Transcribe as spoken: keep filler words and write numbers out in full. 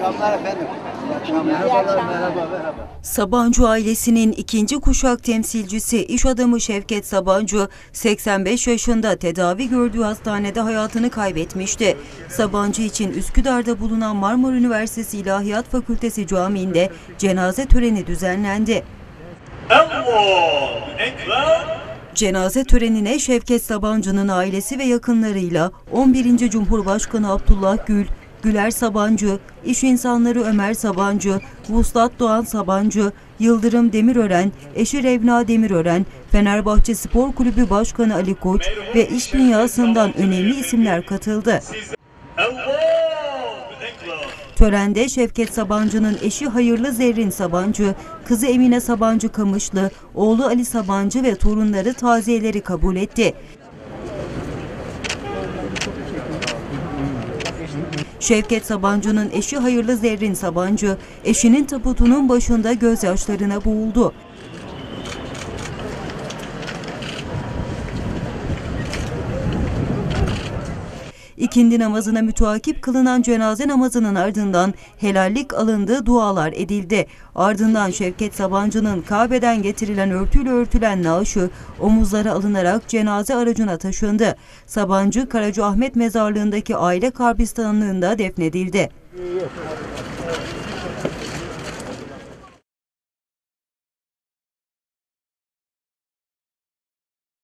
akşamlar efendim. İyi akşamlar. İyi akşamlar. Merhaba, merhaba. Sabancı ailesinin ikinci kuşak temsilcisi iş adamı Şevket Sabancı seksen beş yaşında tedavi gördüğü hastanede hayatını kaybetmişti. Sabancı için Üsküdar'da bulunan Marmara Üniversitesi İlahiyat Fakültesi Camii'nde cenaze töreni düzenlendi. Cenaze törenine Şevket Sabancı'nın ailesi ve yakınlarıyla on birinci Cumhurbaşkanı Abdullah Gül, Güler Sabancı, iş insanları Ömer Sabancı, Vuslat Doğan Sabancı, Yıldırım Demirören, eşi Revna Demirören, Fenerbahçe Spor Kulübü Başkanı Ali Koç ve iş dünyasından önemli isimler katıldı. Törende Şevket Sabancı'nın eşi Hayırlı Zerrin Sabancı, kızı Emine Sabancı Kamışlı, oğlu Ali Sabancı ve torunları taziyeleri kabul etti. Şevket Sabancı'nın eşi Hayırlı Zerrin Sabancı, eşinin taputunun başında gözyaşlarına boğuldu. İkindi namazına müteakip kılınan cenaze namazının ardından helallik alındı, dualar edildi. Ardından Şevket Sabancı'nın Kabe'den getirilen örtüyle örtülen naaşı omuzlara alınarak cenaze aracına taşındı. Sabancı, Karacaahmet Mezarlığı'ndaki aile kabristanlığında defnedildi.